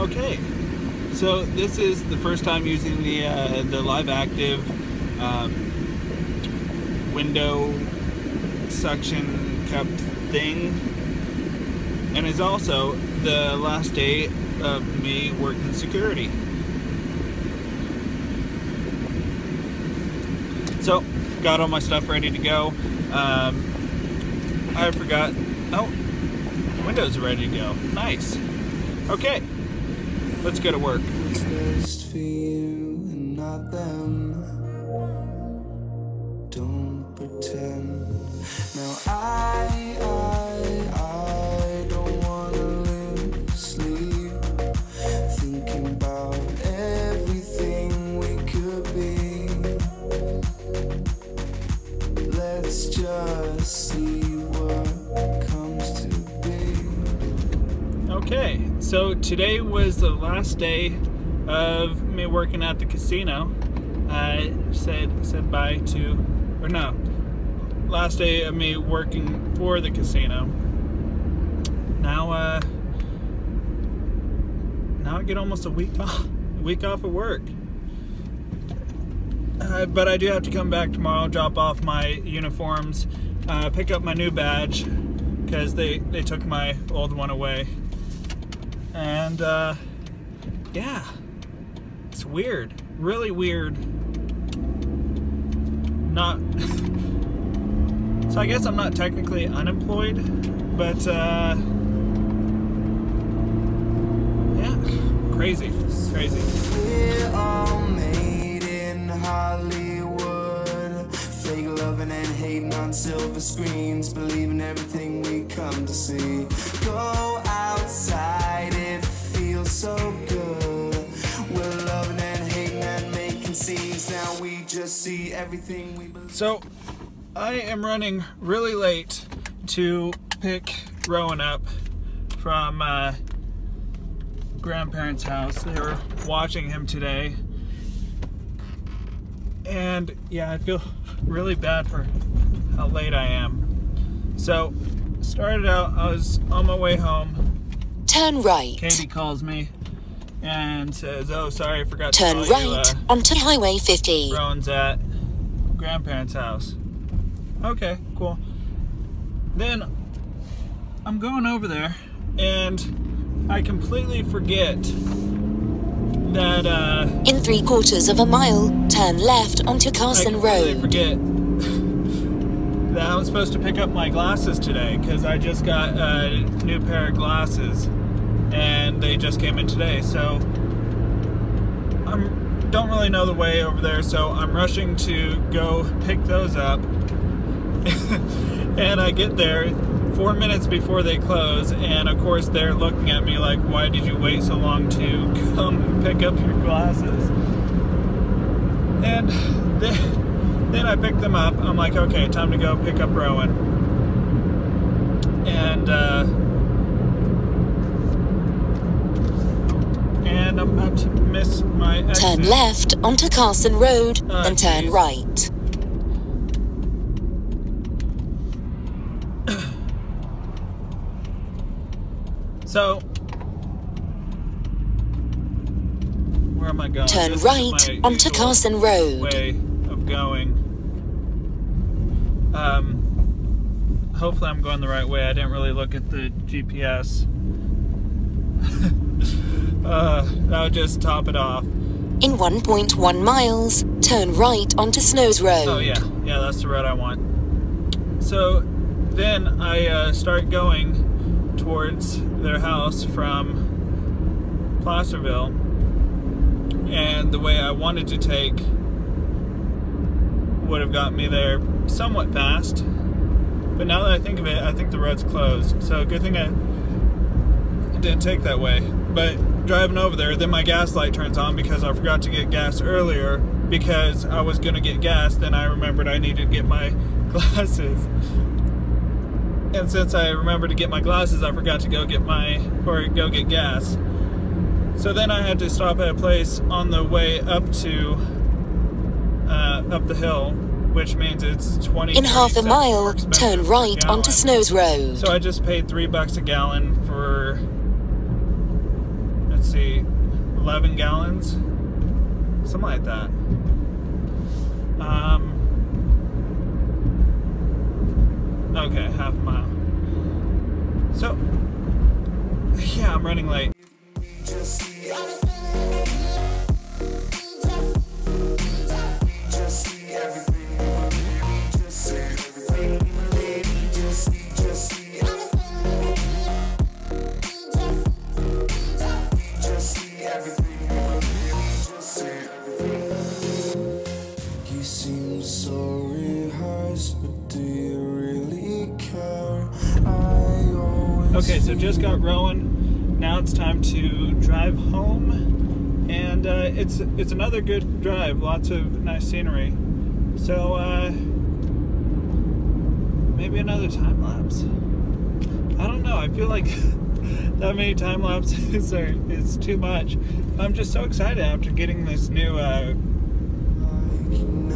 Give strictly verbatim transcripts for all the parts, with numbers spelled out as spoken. Okay, so this is the first time using the uh, the Live Active um, window suction cup thing, and it's also the last day of me working security. So, got all my stuff ready to go. Um, I forgot. Oh, Windows are ready to go. Nice. Okay, let's get to work. It's just for you and not them. Don't pretend. Now I, I, I don't want to lose sleep. Thinking about everything we could be. Let's just see what comes to be. Okay. So today was the last day of me working at the casino. I said said bye to, or no, last day of me working for the casino. Now, uh, now I get almost a week off, week off of work. Uh, but I do have to come back tomorrow, drop off my uniforms, uh, pick up my new badge because they they took my old one away. And uh, yeah, it's weird, really weird. Not so I guess I'm not technically unemployed, but uh, yeah, crazy, crazy. We're all made in Hollywood, fake loving and hating on silver screens, believing everything we come to see. Go outside. So good. We're loving and hating and making scenes. Now we just see everything we believe. So I am running really late to pick Rowan up from uh, grandparents' house. They were watching him today. And yeah, I feel really bad for how late I am. So started out, I was on my way home. Turn right. Katie calls me and says, "Oh, sorry, I forgot to call you." Turn right onto Highway fifty. Rowan's at grandparents' house. Okay, cool. Then I'm going over there, and I completely forget that. Uh, In three quarters of a mile, turn left onto Carson Road. I completely forget that I was supposed to pick up my glasses today because I just got a new pair of glasses and they just came in today. So I don't really know the way over there, so I'm rushing to go pick those up. And I get there four minutes before they close, and of course they're looking at me like, why did you wait so long to come pick up your glasses? And they Then I picked them up. I'm like, okay, time to go pick up Rowan. And, uh, and I'm about to miss my exit. Turn left onto Carson Road oh, and turn geez. right. So, where am I going? Turn this right onto Carson Road. Way of going. Um, hopefully I'm going the right way. I didn't really look at the G P S. uh, I'll just top it off. In one point one miles, turn right onto Snows Road. Oh yeah, yeah, that's the road I want. So then I uh, start going towards their house from Placerville, and the way I wanted to take would have got me there somewhat fast, but now that I think of it, I think the road's closed, so good thing I didn't take that way. But driving over there, then my gas light turns on because I forgot to get gas earlier because I was gonna get gas, then I remembered I needed to get my glasses, and since I remembered to get my glasses, I forgot to go get my, or go get gas. So then I had to stop at a place on the way up to uh, up the hill, which means it's twenty. In half a mile, turn right onto Snows Road. So I just paid three bucks a gallon for, that's see, eleven gallons, something like that. Um, okay, half a mile. So, yeah, I'm running late. Okay, so just got rowing. Now it's time to drive home, and uh, it's it's another good drive. Lots of nice scenery. So uh, maybe another time lapse. I don't know. I feel like that many time lapses are is too much. I'm just so excited after getting this new uh,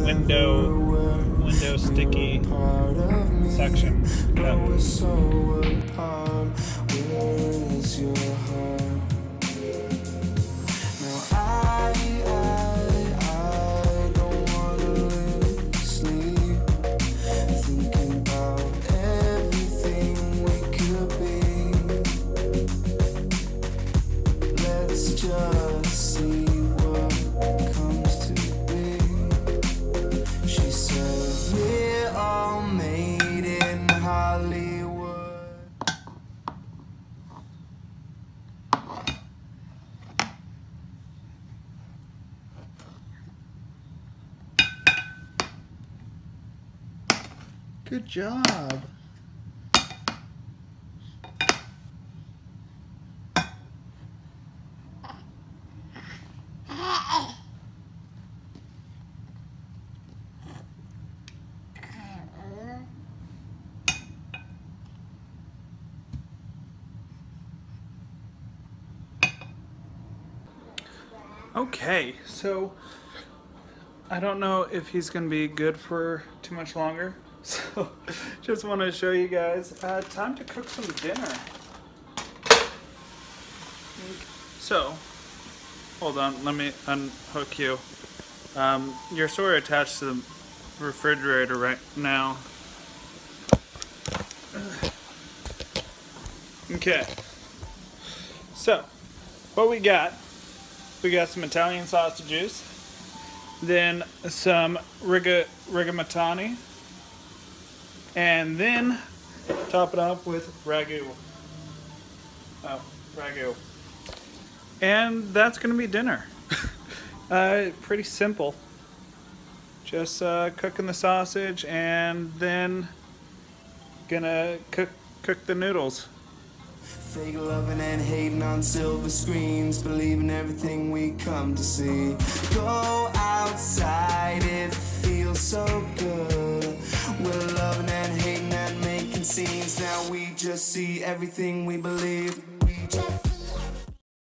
window window sticky section. Cut. Good job. Okay, so I don't know if he's gonna be good for too much longer. So, just want to show you guys, uh, time to cook some dinner. So, hold on, let me unhook you. Um, you're sort of attached to the refrigerator right now. Okay. So, what we got, we got some Italian sausages, then some riga, rigatoni. And then top it off with ragu. Oh, ragu. And that's gonna be dinner. uh, pretty simple. Just uh, cooking the sausage and then gonna cook cook the noodles. Fake loving and hating on silver screens, believing everything we come to see. Go outside, it feels so good. We're loving and hating and making scenes. Now we just see everything we believe. We just